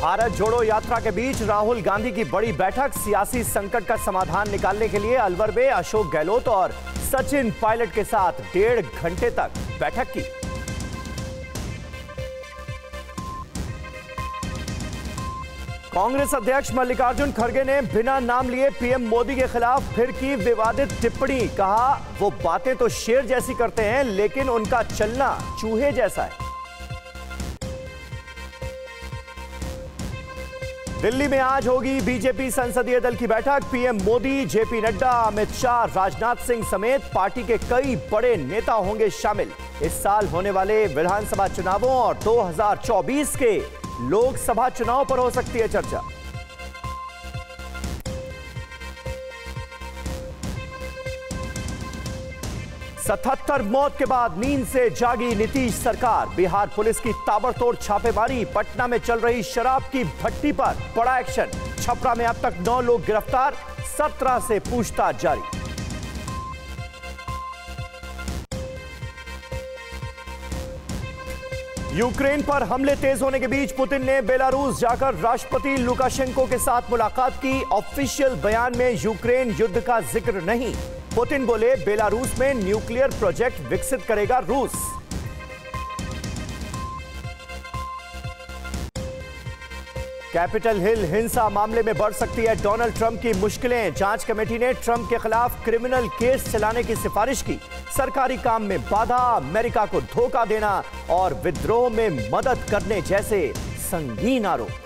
भारत जोड़ो यात्रा के बीच राहुल गांधी की बड़ी बैठक। सियासी संकट का समाधान निकालने के लिए अलवर में अशोक गहलोत और सचिन पायलट के साथ 1.5 घंटे तक बैठक की। कांग्रेस अध्यक्ष मल्लिकार्जुन खड़गे ने बिना नाम लिए पीएम मोदी के खिलाफ फिर की विवादित टिप्पणी। कहा, वो बातें तो शेर जैसी करते हैं लेकिन उनका चलना चूहे जैसा है। दिल्ली में आज होगी बीजेपी संसदीय दल की बैठक। पीएम मोदी, जेपी नड्डा, अमित शाह, राजनाथ सिंह समेत पार्टी के कई बड़े नेता होंगे शामिल। इस साल होने वाले विधानसभा चुनावों और 2024 के लोकसभा चुनाव पर हो सकती है चर्चा। सतहत्तर मौत के बाद नींद से जागी नीतीश सरकार। बिहार पुलिस की ताबड़तोड़ छापेमारी। पटना में चल रही शराब की भट्टी पर बड़ा एक्शन। छपरा में अब तक 9 लोग गिरफ्तार, 17 से पूछताछ जारी। यूक्रेन पर हमले तेज होने के बीच पुतिन ने बेलारूस जाकर राष्ट्रपति लुकाशेंको के साथ मुलाकात की। ऑफिशियल बयान में यूक्रेन युद्ध का जिक्र नहीं। पुतिन बोले, बेलारूस में न्यूक्लियर प्रोजेक्ट विकसित करेगा रूस। कैपिटल हिल हिंसा मामले में बढ़ सकती है डोनाल्ड ट्रंप की मुश्किलें। जांच कमेटी ने ट्रंप के खिलाफ क्रिमिनल केस चलाने की सिफारिश की। सरकारी काम में बाधा, अमेरिका को धोखा देना और विद्रोह में मदद करने जैसे संगीन आरोप।